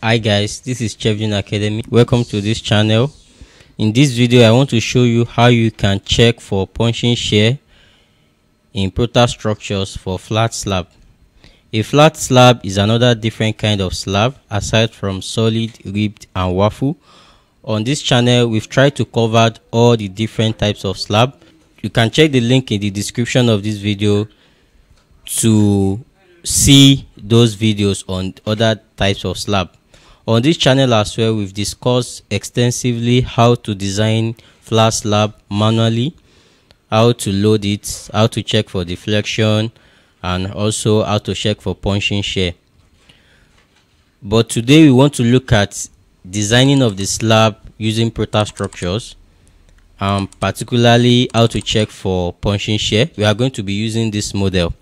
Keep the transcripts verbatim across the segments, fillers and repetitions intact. Hi guys, this is Shefden Academy. Welcome to this channel. In this video, I want to show you how you can check for punching shear in ProtaStructures for flat slab. A flat slab is another different kind of slab aside from solid, ribbed and waffle. On this channel, we've tried to cover all the different types of slab. You can check the link in the description of this video to see those videos on other types of slab. On this channel as well, we've discussed extensively how to design flat slab manually, how to load it, how to check for deflection, and also how to check for punching shear. But today we want to look at designing of the slab using ProtaStructures, and particularly how to check for punching shear. We are going to be using this model.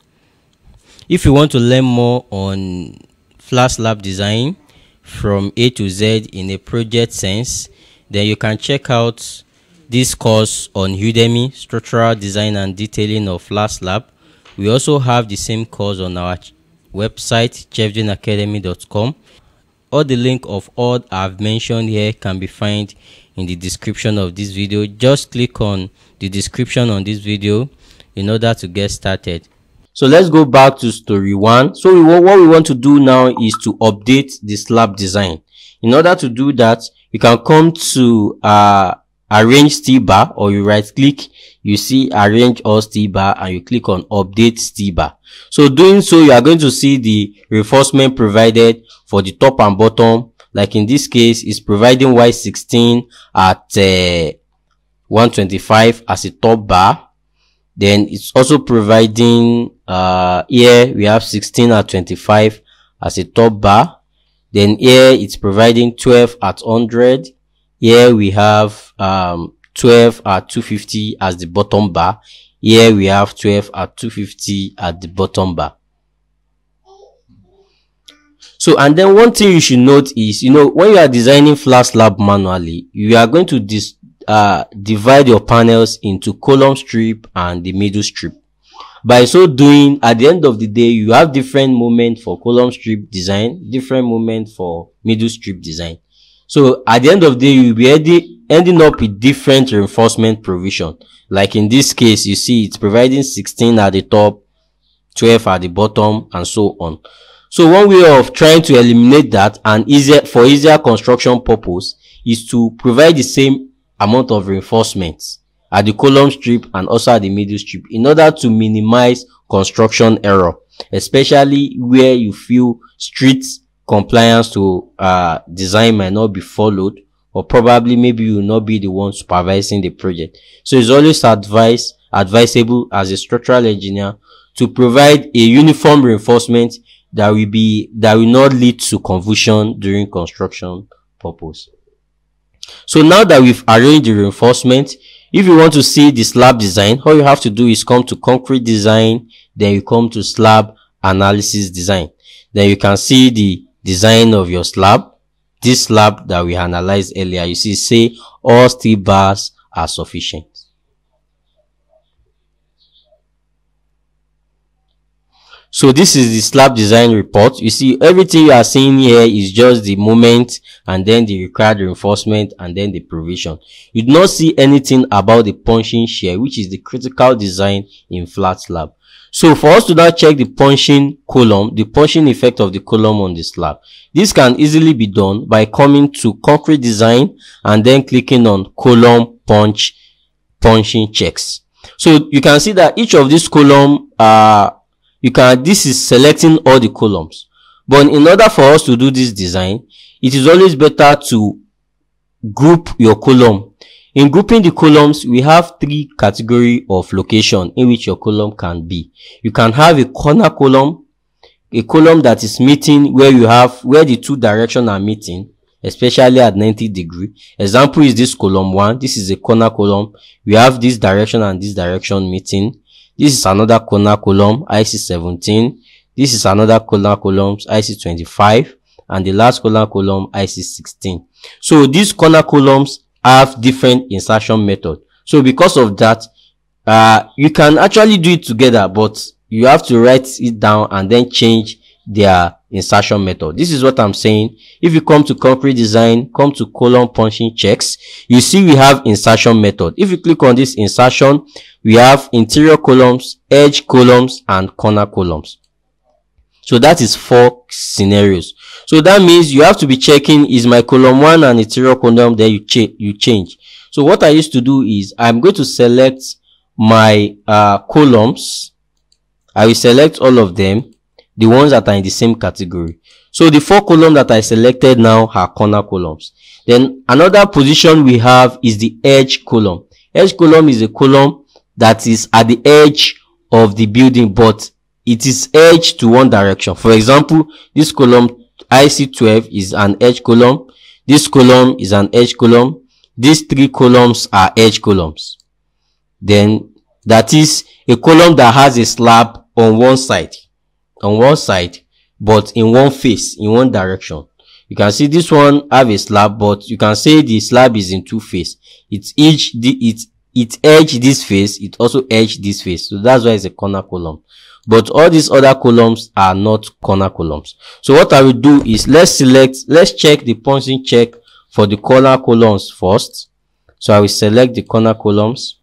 If you want to learn more on flat slab design from A to Z in a project sense, then you can check out this course on Udemy, Structural Design and Detailing of Flat Slab. We also have the same course on our website, shefden academy dot com. All the link of all I've mentioned here can be found in the description of this video. Just click on the description on this video in order to get started. So let's go back to story one. So we, what we want to do now is to update the slab design. In order to do that, you can come to uh, arrange steel bar, or you right click, you see arrange all steel bar, and you click on update steel bar. So doing so, you are going to see the reinforcement provided for the top and bottom. Like in this case, it's providing Y sixteen at uh, one twenty-five as a top bar. Then it's also providing uh here we have sixteen at twenty-five as a top bar. Then here it's providing twelve at one hundred. Here we have um twelve at two fifty as the bottom bar. Here we have twelve at two fifty at the bottom bar. So, and then one thing you should note is, you know, when you are designing flat slab manually, you are going to dis Uh, divide your panels into column strip and the middle strip. By so doing, at the end of the day, you have different moments for column strip design, different moments for middle strip design. So at the end of the day, you'll be ending up with different reinforcement provision. Like in this case, you see it's providing sixteen at the top, twelve at the bottom, and so on. So one way of trying to eliminate that, and easier for easier construction purpose, is to provide the same amount of reinforcements at the column strip and also at the middle strip, in order to minimize construction error, especially where you feel strict compliance to uh design might not be followed, or probably maybe you will not be the one supervising the project. So it's always advice advisable as a structural engineer to provide a uniform reinforcement that will be that will not lead to confusion during construction purpose. So now that we've arranged the reinforcement, if you want to see the slab design, all you have to do is come to concrete design, then you come to slab analysis design. Then you can see the design of your slab. This slab that we analyzed earlier, you see, say all steel bars are sufficient. So this is the slab design report. You see, everything you are seeing here is just the moment, and then the required reinforcement, and then the provision. You do not see anything about the punching shear, which is the critical design in flat slab. So for us to now check the punching column, the punching effect of the column on the slab, this can easily be done by coming to concrete design and then clicking on column punch punching checks. So you can see that each of these column are uh, You can, this is selecting all the columns. But in order for us to do this design, it is always better to group your column. In grouping the columns, we have three categories of location in which your column can be. You can have a corner column, a column that is meeting where you have, where the two directions are meeting, especially at ninety degree. Example is this column one. This is a corner column. We have this direction and this direction meeting. This is another corner column, I C seventeen. This is another corner column, I C twenty-five. And the last corner column, I C sixteen. So these corner columns have different insertion method. So because of that, uh, you can actually do it together, but you have to write it down and then change their insertion method. This is what I'm saying. If you come to concrete design, come to column punching checks, you see we have insertion method. If you click on this insertion, we have interior columns, edge columns, and corner columns. So that is four scenarios. So that means you have to be checking, is my column one and interior column there? You check, you change. So what I used to do is I'm going to select my uh, columns. I will select all of them, the ones that are in the same category. So the four columns that I selected now are corner columns. Then another position we have is the edge column. Edge column is a column that is at the edge of the building, but it is edge to one direction. For example, this column I C twelve is an edge column. This column is an edge column. These three columns are edge columns. Then that is a column that has a slab on one side, on one side, but in one face, in one direction. You can see this one have a slab, but you can say the slab is in two faces. It's each, it, it edge this face, it also edge this face. So that's why it's a corner column. But all these other columns are not corner columns. So what I will do is let's select, let's check the punching check for the corner columns first. So I will select the corner columns.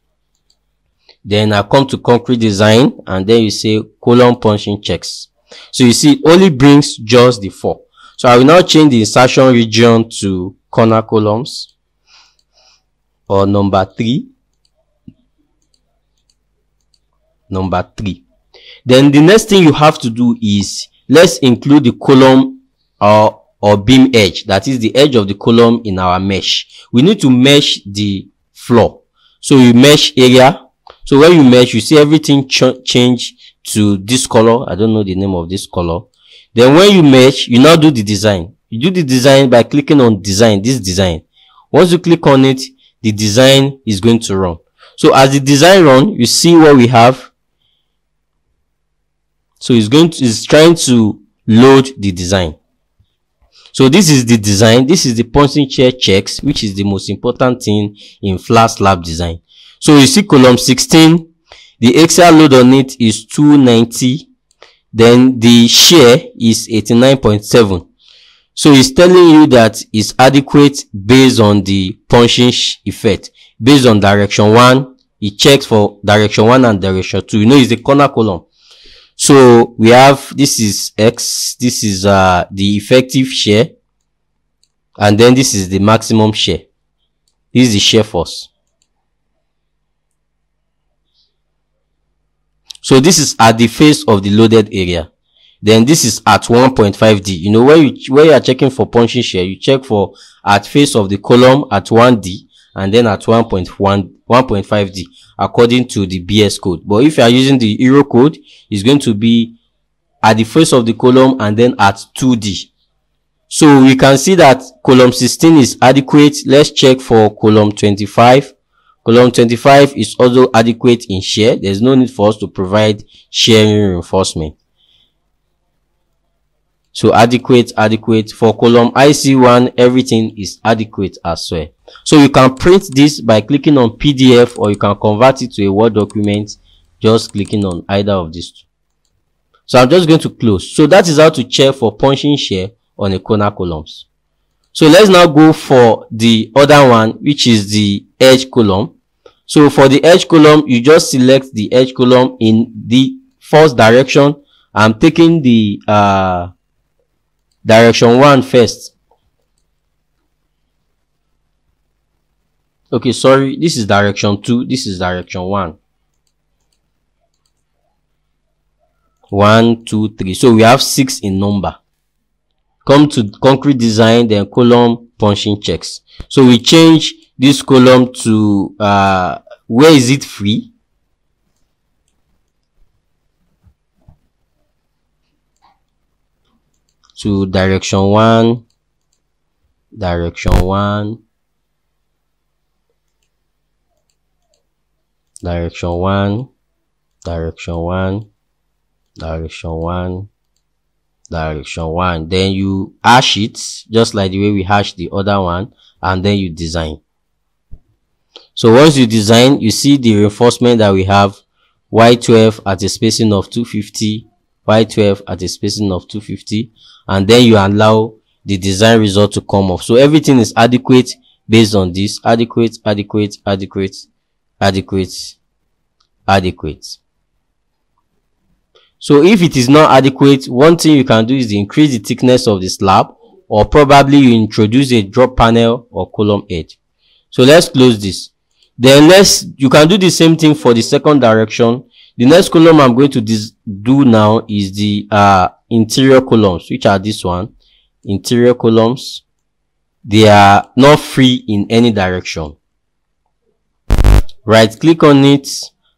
Then I come to concrete design and then you say column punching checks. So you see it only brings just the four. So I will now change the insertion region to corner columns or number three. Number three. Then the next thing you have to do is let's include the column or, or beam edge, that is the edge of the column in our mesh. We need to mesh the floor. So you mesh area. So when you mesh, you see everything ch change to this color. I don't know the name of this color. Then when you mesh, you now do the design. You do the design by clicking on design, this design. Once you click on it, the design is going to run. So as the design run, you see what we have. So it's going to, it's trying to load the design. So this is the design. This is the punching check checks, which is the most important thing in flat slab design. So you see column sixteen, the axial load on it is two ninety. Then the shear is eighty-nine point seven. So it's telling you that it's adequate based on the punching effect. Based on direction one, it checks for direction one and direction two. You know, it's the corner column. So we have, this is X, this is uh, the effective shear, and then this is the maximum shear. This is the shear force. So this is at the face of the loaded area. Then this is at one point five D. You know, where you, where you are checking for punching shear, you check for at face of the column at one D and then at one point one, one point five D according to the B S code. But if you are using the Euro code, it's going to be at the face of the column and then at two D. So we can see that column sixteen is adequate. Let's check for column twenty-five. Column twenty-five is also adequate in shear. There's no need for us to provide shearing reinforcement. So adequate, adequate. For column I C one, everything is adequate as well. So you can print this by clicking on P D F, or you can convert it to a Word document, just clicking on either of these two. So I'm just going to close. So that is how to check for punching shear on a corner columns. So let's now go for the other one, which is the edge column. So for the edge column, you just select the edge column in the first direction. I'm taking the uh, direction one first. Okay, sorry, this is direction two. This is direction one. One, two, three. So we have six in number. Come to concrete design, then column punching checks. So we change this column to uh where is it free? To direction one, direction one, direction one, direction one, direction one. Direction one. Then you hash it just like the way we hash the other one, and then you design. So once you design, you see the reinforcement that we have: Y twelve at a spacing of two fifty, Y twelve at a spacing of two fifty, and then you allow the design result to come up. So everything is adequate based on this. Adequate, adequate, adequate, adequate, adequate. So if it is not adequate, one thing you can do is increase the thickness of the slab, or probably you introduce a drop panel or column edge. So let's close this. Then let's, you can do the same thing for the second direction. The next column I'm going to do now is the uh, interior columns, which are this one. Interior columns. They are not free in any direction. Right click on it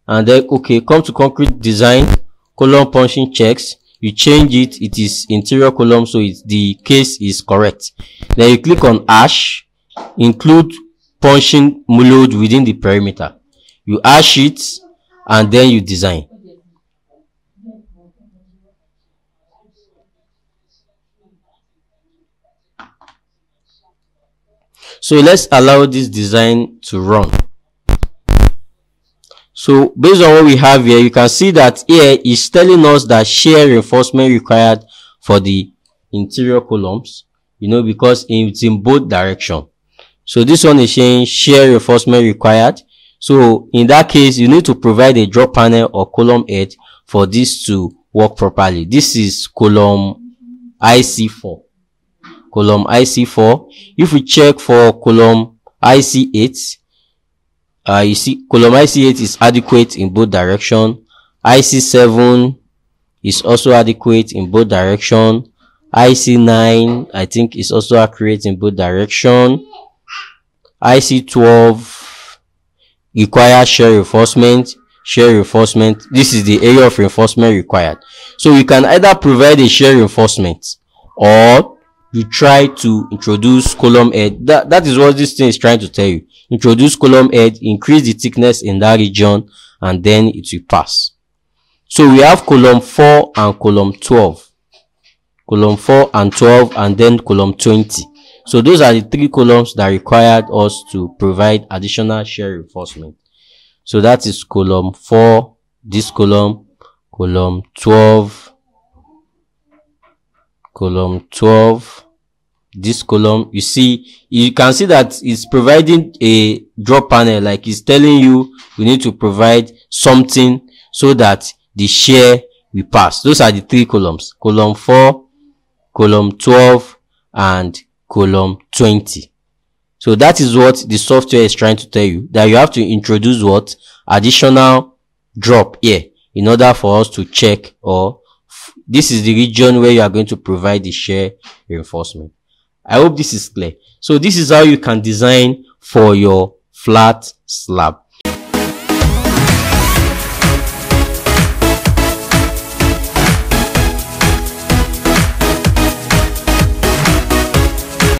and then, okay, come to concrete design. Column punching checks, you change it, it is interior column, so it's, the case is correct. Then you click on hash, include punching load within the perimeter. You hash it and then you design. So let's allow this design to run. So based on what we have here, you can see that here is telling us that shear reinforcement required for the interior columns, you know, because it's in both direction. So this one is saying shear reinforcement required. So in that case, you need to provide a drop panel or column edge for this to work properly. This is column I C four. Column I C four. If we check for column I C eight, Uh, you see column I C eight is adequate in both direction. I C seven is also adequate in both direction. I C nine, I think, is also accurate in both direction. I C twelve requires shear reinforcement. Shear reinforcement. This is the area of reinforcement required. So you can either provide a shear reinforcement or you try to introduce column edge. That, that is what this thing is trying to tell you. Introduce column edge, increase the thickness in that region, and then it will pass. So we have column four and column twelve. Column four and twelve, and then column twenty. So those are the three columns that required us to provide additional shear reinforcement. So that is column four, this column, column twelve, column twelve. This column, you see, you can see that it's providing a drop panel, like it's telling you we need to provide something so that the shear will pass. Those are the three columns: column four, column twelve, and column twenty. So that is what the software is trying to tell you, that you have to introduce what additional drop here in order for us to check, or this is the region where you are going to provide the shear reinforcement. I hope this is clear. So this is how you can design for your flat slab.